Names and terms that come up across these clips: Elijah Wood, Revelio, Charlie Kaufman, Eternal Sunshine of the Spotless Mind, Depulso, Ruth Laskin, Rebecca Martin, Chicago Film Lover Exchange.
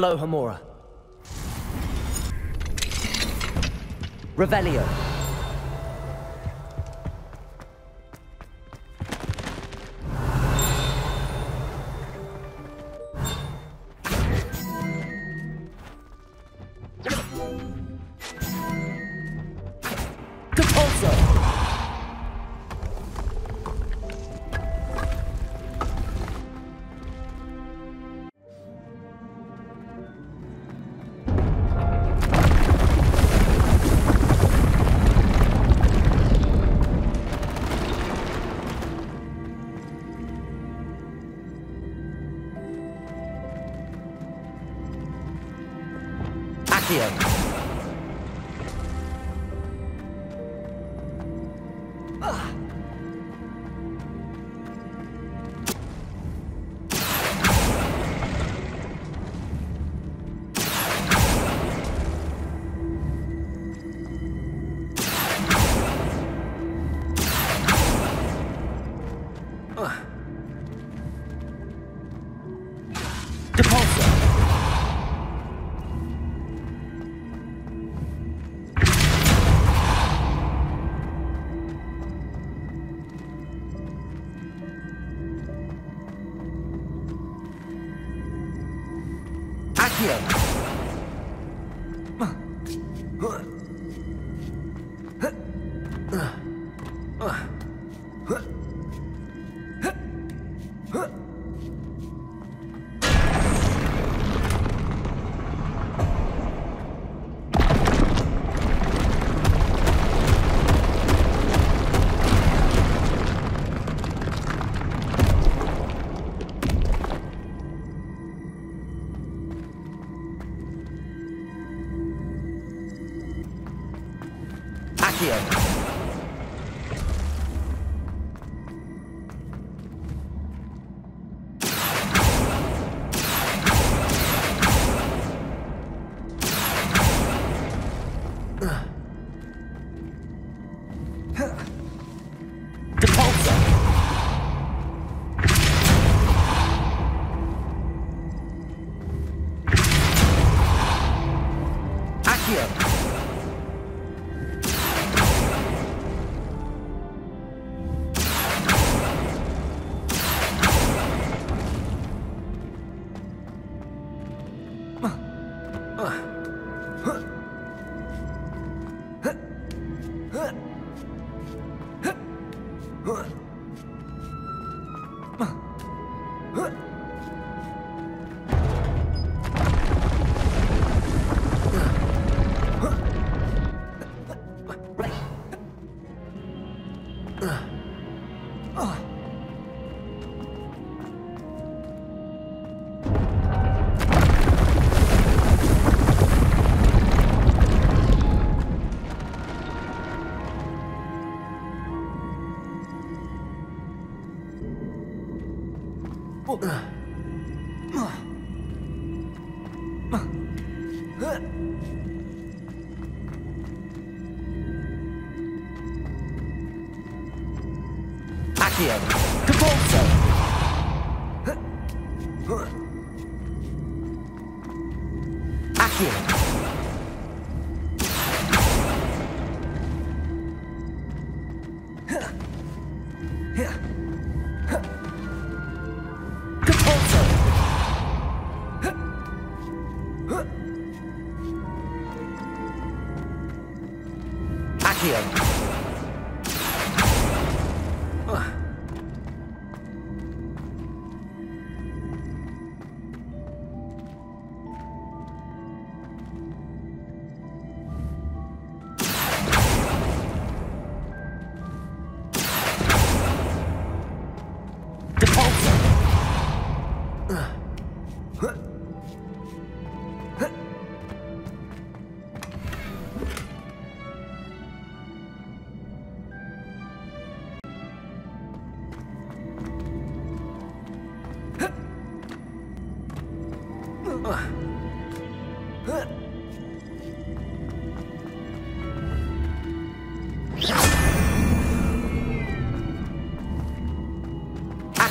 Hello, Hamura. Revelio. Depulso.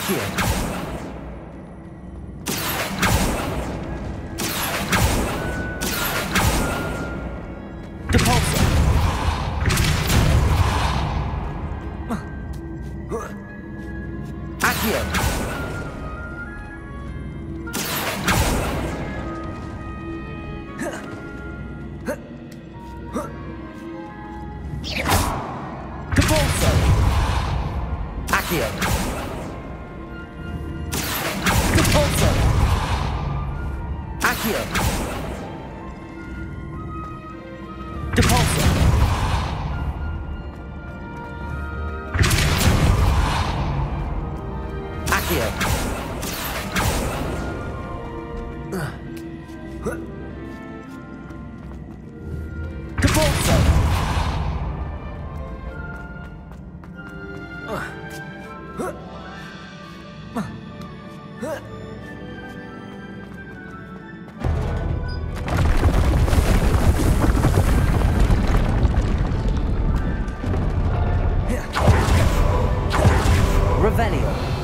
Here. Maryland. Revelio.